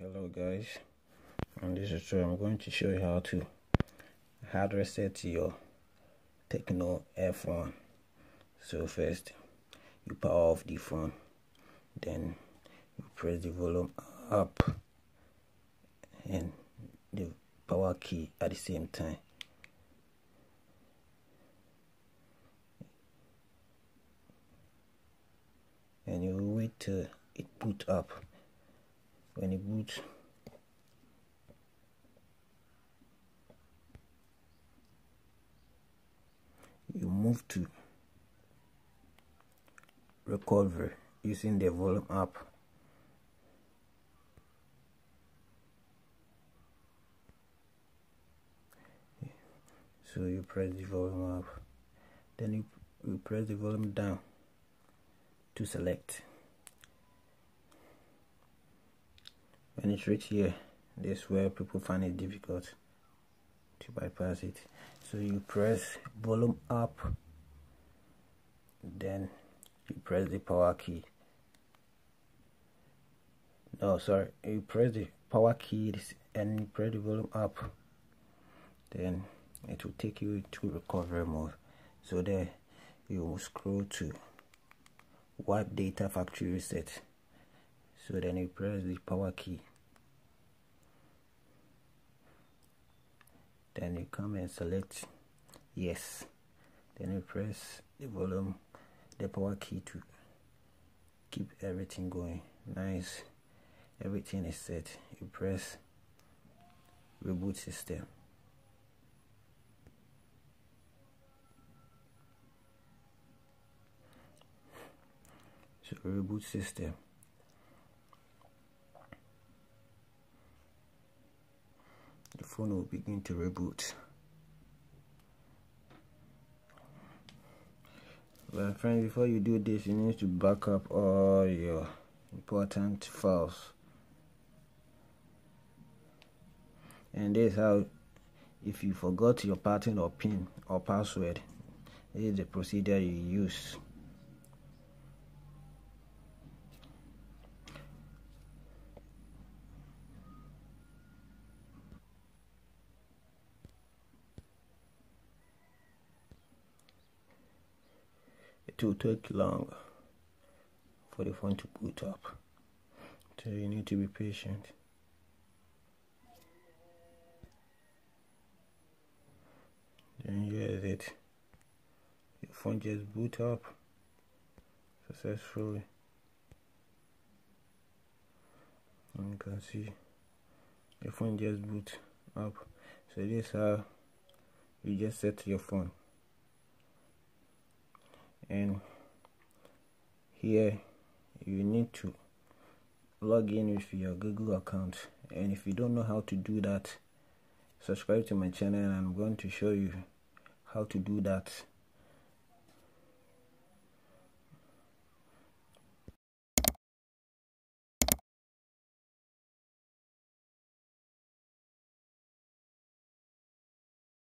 Hello guys, on this tutorial I'm going to show you how to hard reset your Techno F1. So first you power off the phone, then you press the volume up and the power key at the same time. And you wait till it boot up. When it boots, you move to recovery using the volume up. So you press the volume up, then you press the volume down to select. When it's reached here, this is where people find it difficult to bypass it. So you press volume up, then you press the power key. No, sorry, you press the power key and you press the volume up. Then it will take you to recovery mode. So there, you will scroll to wipe data factory reset. So then you press the power key. Then you come and select yes. Then you press the volume, the power key to keep everything going. Nice. Everything is set. You press reboot system. So reboot system. The phone will begin to reboot. Well friends, before you do this, you need to back up all your important files. And this is how, if you forgot your pattern or PIN or password, this is the procedure you use. It will take long for the phone to boot up, so you need to be patient. Then here is it, your phone just boot up successfully, and you can see your phone just boot up. So this is how you just set your phone. And here you need to log in with your Google account. And if you don't know how to do that, subscribe to my channel and I'm going to show you how to do that.